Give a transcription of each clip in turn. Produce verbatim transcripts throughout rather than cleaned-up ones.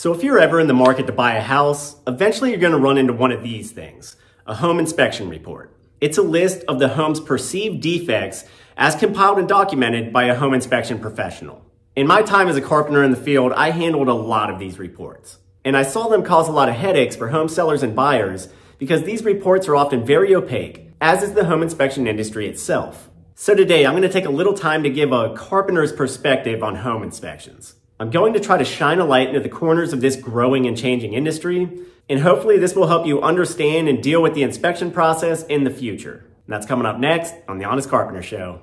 So if you're ever in the market to buy a house, eventually you're going to run into one of these things, a home inspection report. It's a list of the home's perceived defects as compiled and documented by a home inspection professional. In my time as a carpenter in the field, I handled a lot of these reports, and I saw them cause a lot of headaches for home sellers and buyers because these reports are often very opaque, as is the home inspection industry itself. So today, I'm going to take a little time to give a carpenter's perspective on home inspections. I'm going to try to shine a light into the corners of this growing and changing industry, and hopefully this will help you understand and deal with the inspection process in the future. And that's coming up next on The Honest Carpenter Show.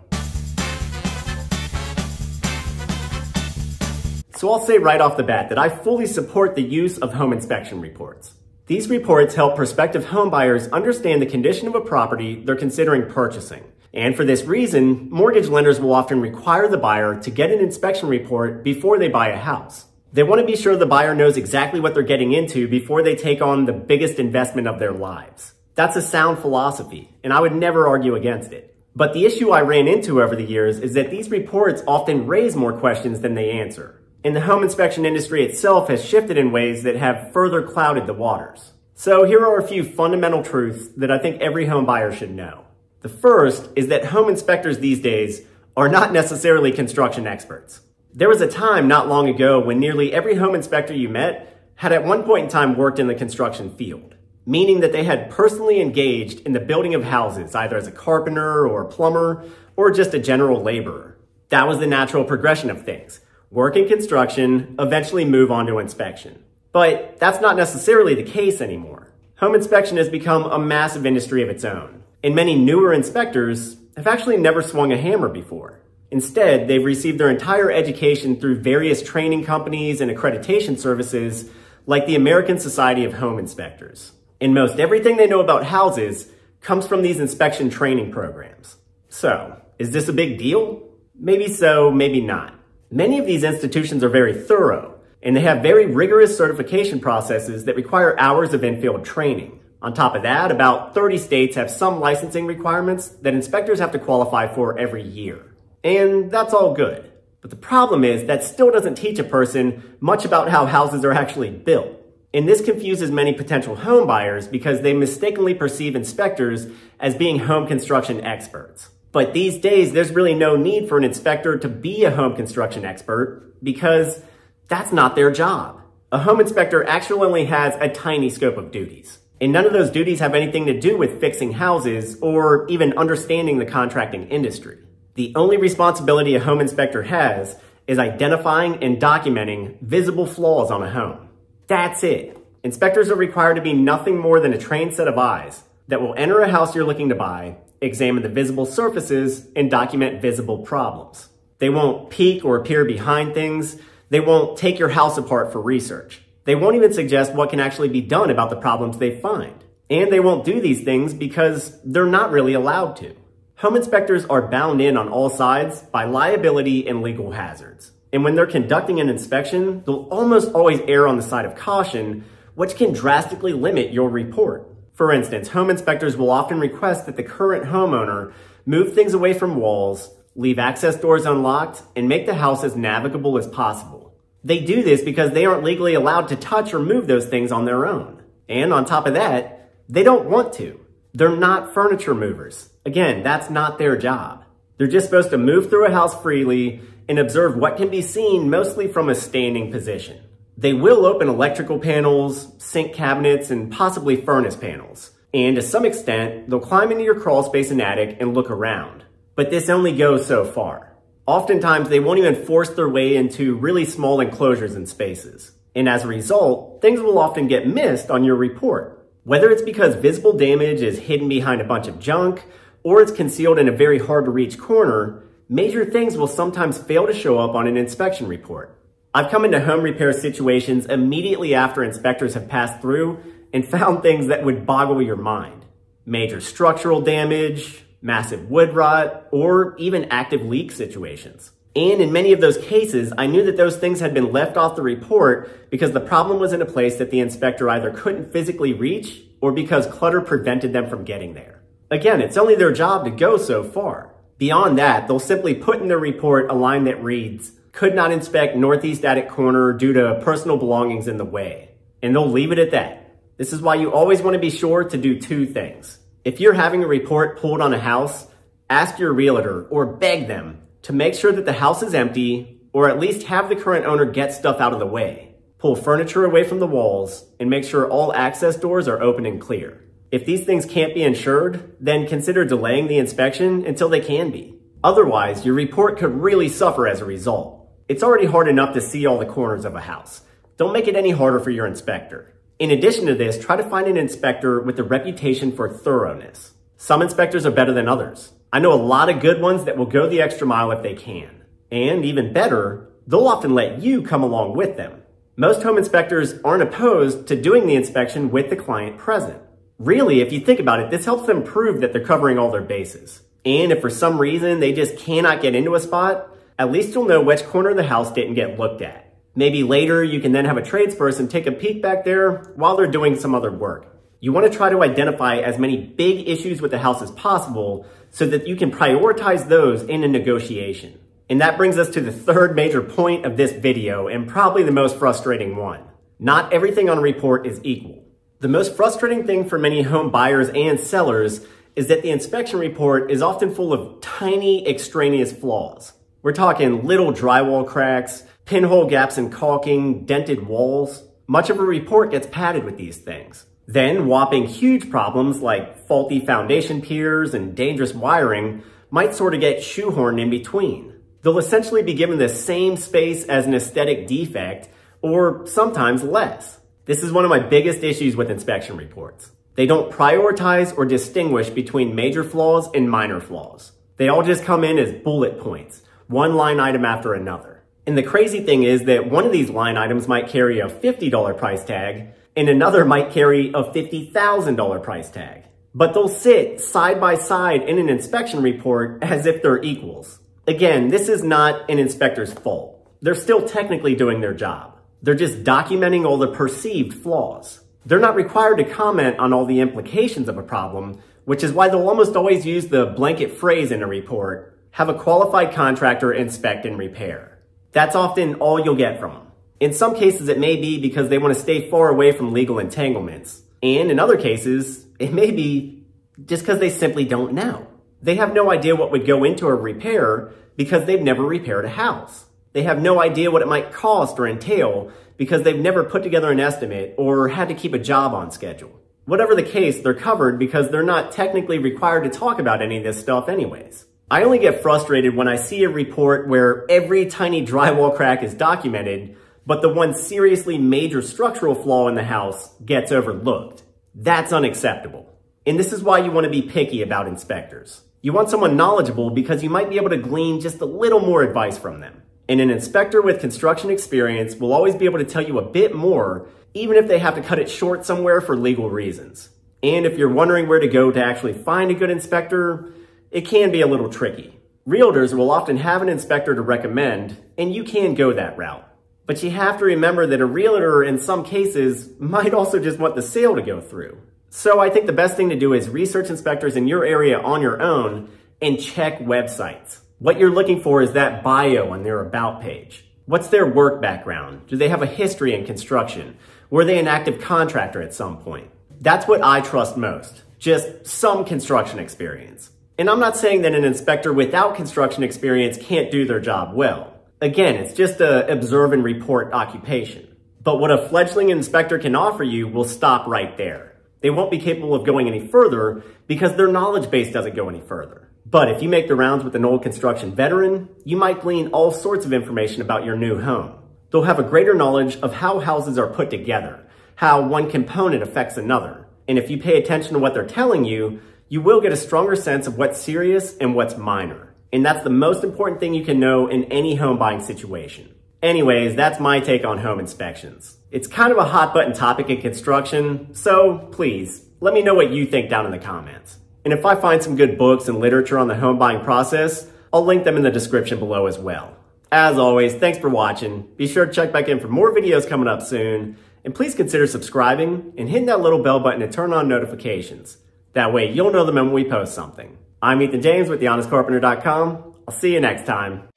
So I'll say right off the bat that I fully support the use of home inspection reports. These reports help prospective homebuyers understand the condition of a property they're considering purchasing. And for this reason, mortgage lenders will often require the buyer to get an inspection report before they buy a house. They want to be sure the buyer knows exactly what they're getting into before they take on the biggest investment of their lives. That's a sound philosophy, and I would never argue against it. But the issue I ran into over the years is that these reports often raise more questions than they answer. And the home inspection industry itself has shifted in ways that have further clouded the waters. So here are a few fundamental truths that I think every home buyer should know. The first is that home inspectors these days are not necessarily construction experts. There was a time not long ago when nearly every home inspector you met had at one point in time worked in the construction field, meaning that they had personally engaged in the building of houses, either as a carpenter or a plumber or just a general laborer. That was the natural progression of things. Work in construction, eventually move on to inspection. But that's not necessarily the case anymore. Home inspection has become a massive industry of its own, and many newer inspectors have actually never swung a hammer before. Instead, they've received their entire education through various training companies and accreditation services like the American Society of Home Inspectors. And most everything they know about houses comes from these inspection training programs. So, is this a big deal? Maybe so, maybe not. Many of these institutions are very thorough, and they have very rigorous certification processes that require hours of in-field training. On top of that, about thirty states have some licensing requirements that inspectors have to qualify for every year. And that's all good. But the problem is that still doesn't teach a person much about how houses are actually built. And this confuses many potential home buyers because they mistakenly perceive inspectors as being home construction experts. But these days, there's really no need for an inspector to be a home construction expert because that's not their job. A home inspector actually only has a tiny scope of duties. And none of those duties have anything to do with fixing houses or even understanding the contracting industry. The only responsibility a home inspector has is identifying and documenting visible flaws on a home. That's it. Inspectors are required to be nothing more than a trained set of eyes that will enter a house you're looking to buy, examine the visible surfaces, and document visible problems. They won't peek or appear behind things. They won't take your house apart for research. They won't even suggest what can actually be done about the problems they find. And they won't do these things because they're not really allowed to. Home inspectors are bound in on all sides by liability and legal hazards. And when they're conducting an inspection, they'll almost always err on the side of caution, which can drastically limit your report. For instance, home inspectors will often request that the current homeowner move things away from walls, leave access doors unlocked, and make the house as navigable as possible. They do this because they aren't legally allowed to touch or move those things on their own. And on top of that, they don't want to. They're not furniture movers. Again, that's not their job. They're just supposed to move through a house freely and observe what can be seen mostly from a standing position. They will open electrical panels, sink cabinets, and possibly furnace panels. And to some extent, they'll climb into your crawl space and attic and look around. But this only goes so far. Oftentimes, they won't even force their way into really small enclosures and spaces. And as a result, things will often get missed on your report. Whether it's because visible damage is hidden behind a bunch of junk, or it's concealed in a very hard-to-reach corner, major things will sometimes fail to show up on an inspection report. I've come into home repair situations immediately after inspectors have passed through and found things that would boggle your mind. Major structural damage, massive wood rot, or even active leak situations. And in many of those cases, I knew that those things had been left off the report because the problem was in a place that the inspector either couldn't physically reach or because clutter prevented them from getting there. Again, it's only their job to go so far. Beyond that, they'll simply put in their report a line that reads, could not inspect northeast attic corner due to personal belongings in the way. And they'll leave it at that. This is why you always want to be sure to do two things. If you're having a report pulled on a house, ask your realtor or beg them to make sure that the house is empty or at least have the current owner get stuff out of the way. Pull furniture away from the walls and make sure all access doors are open and clear. If these things can't be insured, then consider delaying the inspection until they can be. Otherwise, your report could really suffer as a result. It's already hard enough to see all the corners of a house. Don't make it any harder for your inspector. In addition to this, try to find an inspector with a reputation for thoroughness. Some inspectors are better than others. I know a lot of good ones that will go the extra mile if they can. And even better, they'll often let you come along with them. Most home inspectors aren't opposed to doing the inspection with the client present. Really, if you think about it, this helps them prove that they're covering all their bases. And if for some reason they just cannot get into a spot, at least you'll know which corner of the house didn't get looked at. Maybe later you can then have a tradesperson take a peek back there while they're doing some other work. You want to try to identify as many big issues with the house as possible so that you can prioritize those in a negotiation. And that brings us to the third major point of this video, and probably the most frustrating one. Not everything on a report is equal. The most frustrating thing for many home buyers and sellers is that the inspection report is often full of tiny extraneous flaws. We're talking little drywall cracks, pinhole gaps in caulking, dented walls. Much of a report gets padded with these things. Then whopping huge problems like faulty foundation piers and dangerous wiring might sort of get shoehorned in between. They'll essentially be given the same space as an aesthetic defect, or sometimes less. This is one of my biggest issues with inspection reports. They don't prioritize or distinguish between major flaws and minor flaws. They all just come in as bullet points, one line item after another. And the crazy thing is that one of these line items might carry a fifty dollar price tag and another might carry a fifty thousand dollar price tag. But they'll sit side by side in an inspection report as if they're equals. Again, this is not an inspector's fault. They're still technically doing their job. They're just documenting all the perceived flaws. They're not required to comment on all the implications of a problem, which is why they'll almost always use the blanket phrase in a report, have a qualified contractor inspect and repair. That's often all you'll get from them. In some cases, it may be because they want to stay far away from legal entanglements. And in other cases, it may be just because they simply don't know. They have no idea what would go into a repair because they've never repaired a house. They have no idea what it might cost or entail because they've never put together an estimate or had to keep a job on schedule. Whatever the case, they're covered because they're not technically required to talk about any of this stuff anyways. I only get frustrated when I see a report where every tiny drywall crack is documented, but the one seriously major structural flaw in the house gets overlooked. That's unacceptable. And this is why you want to be picky about inspectors. You want someone knowledgeable because you might be able to glean just a little more advice from them. And an inspector with construction experience will always be able to tell you a bit more, even if they have to cut it short somewhere for legal reasons. And if you're wondering where to go to actually find a good inspector, it can be a little tricky. Realtors will often have an inspector to recommend, and you can go that route. But you have to remember that a realtor in some cases might also just want the sale to go through. So I think the best thing to do is research inspectors in your area on your own and check websites. What you're looking for is that bio on their about page. What's their work background? Do they have a history in construction? Were they an active contractor at some point? That's what I trust most, just some construction experience. And I'm not saying that an inspector without construction experience can't do their job well. Again, it's just an observe and report occupation. But what a fledgling inspector can offer you will stop right there. They won't be capable of going any further because their knowledge base doesn't go any further. But if you make the rounds with an old construction veteran, you might glean all sorts of information about your new home. They'll have a greater knowledge of how houses are put together, how one component affects another. And if you pay attention to what they're telling you, you will get a stronger sense of what's serious and what's minor. And that's the most important thing you can know in any home buying situation. Anyways, that's my take on home inspections. It's kind of a hot button topic in construction, so please, let me know what you think down in the comments. And if I find some good books and literature on the home buying process, I'll link them in the description below as well. As always, thanks for watching. Be sure to check back in for more videos coming up soon. And please consider subscribing and hitting that little bell button to turn on notifications. That way, you'll know the moment we post something. I'm Ethan James with the honest carpenter dot com. I'll see you next time.